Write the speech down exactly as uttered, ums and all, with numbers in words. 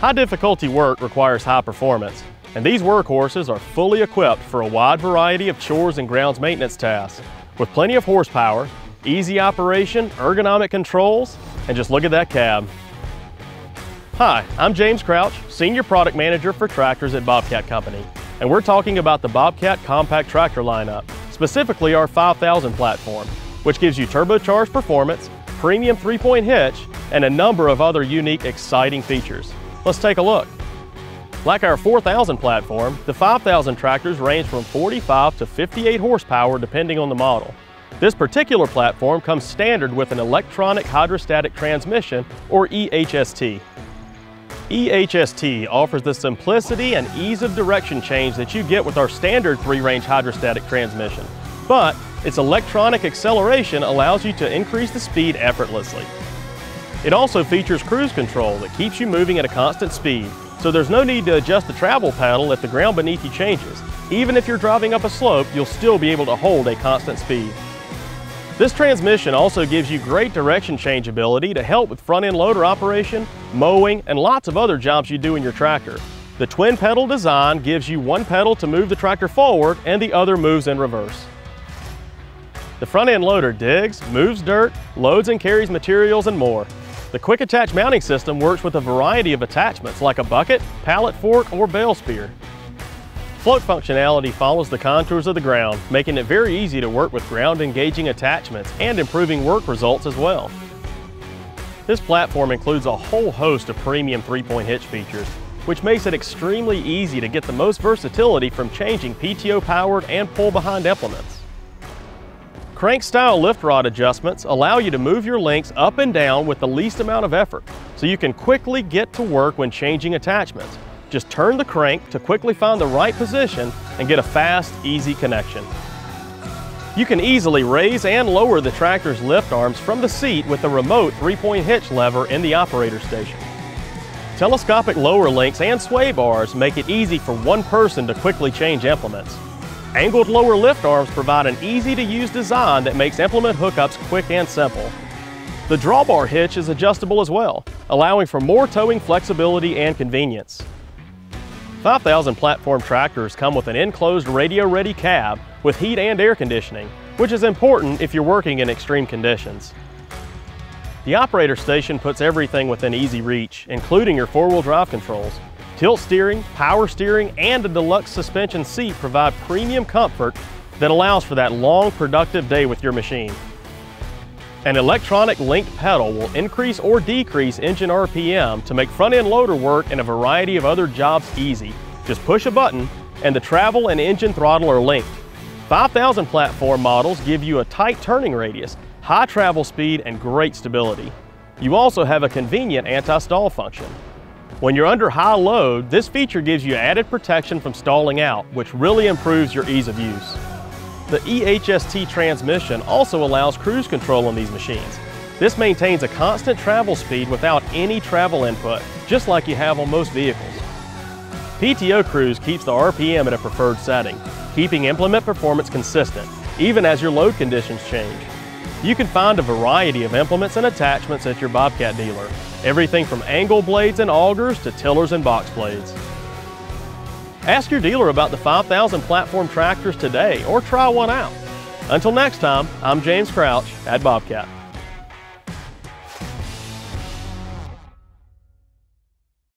High difficulty work requires high performance, and these workhorses are fully equipped for a wide variety of chores and grounds maintenance tasks. With plenty of horsepower, easy operation, ergonomic controls, and just look at that cab. Hi, I'm James Crouch, Senior Product Manager for Tractors at Bobcat Company, and we're talking about the Bobcat Compact Tractor lineup, specifically our five thousand platform, which gives you turbocharged performance, premium three-point hitch, and a number of other unique, exciting features. Let's take a look. Like our four thousand platform, the five thousand tractors range from forty-five to fifty-eight horsepower depending on the model. This particular platform comes standard with an electronic hydrostatic transmission, or E H S T. E H S T offers the simplicity and ease of direction change that you get with our standard three-range hydrostatic transmission, but its electronic acceleration allows you to increase the speed effortlessly. It also features cruise control that keeps you moving at a constant speed, so there's no need to adjust the travel paddle if the ground beneath you changes. Even if you're driving up a slope, you'll still be able to hold a constant speed. This transmission also gives you great direction change ability to help with front-end loader operation, mowing, and lots of other jobs you do in your tractor. The twin pedal design gives you one pedal to move the tractor forward and the other moves in reverse. The front-end loader digs, moves dirt, loads and carries materials, and more. The quick attach mounting system works with a variety of attachments like a bucket, pallet fork, or bale spear. Float functionality follows the contours of the ground, making it very easy to work with ground-engaging attachments and improving work results as well. This platform includes a whole host of premium three-point hitch features, which makes it extremely easy to get the most versatility from changing P T O-powered and pull-behind implements. Crank-style lift rod adjustments allow you to move your links up and down with the least amount of effort, so you can quickly get to work when changing attachments. Just turn the crank to quickly find the right position and get a fast, easy connection. You can easily raise and lower the tractor's lift arms from the seat with the remote three-point hitch lever in the operator station. Telescopic lower links and sway bars make it easy for one person to quickly change implements. Angled lower lift arms provide an easy-to-use design that makes implement hookups quick and simple. The drawbar hitch is adjustable as well, allowing for more towing flexibility and convenience. five thousand platform tractors come with an enclosed radio-ready cab with heat and air conditioning, which is important if you're working in extreme conditions. The operator station puts everything within easy reach, including your four-wheel drive controls. Tilt steering, power steering, and a deluxe suspension seat provide premium comfort that allows for that long, productive day with your machine. An electronic linked pedal will increase or decrease engine R P M to make front-end loader work and a variety of other jobs easy. Just push a button and the travel and engine throttle are linked. five thousand platform models give you a tight turning radius, high travel speed, and great stability. You also have a convenient anti-stall function. When you're under high load, this feature gives you added protection from stalling out, which really improves your ease of use. The E H S T transmission also allows cruise control on these machines. This maintains a constant travel speed without any travel input, just like you have on most vehicles. P T O Cruise keeps the R P M at a preferred setting, keeping implement performance consistent, even as your load conditions change. You can find a variety of implements and attachments at your Bobcat dealer, everything from angle blades and augers to tillers and box blades. Ask your dealer about the five thousand platform tractors today or try one out. Until next time, I'm James Crouch at Bobcat.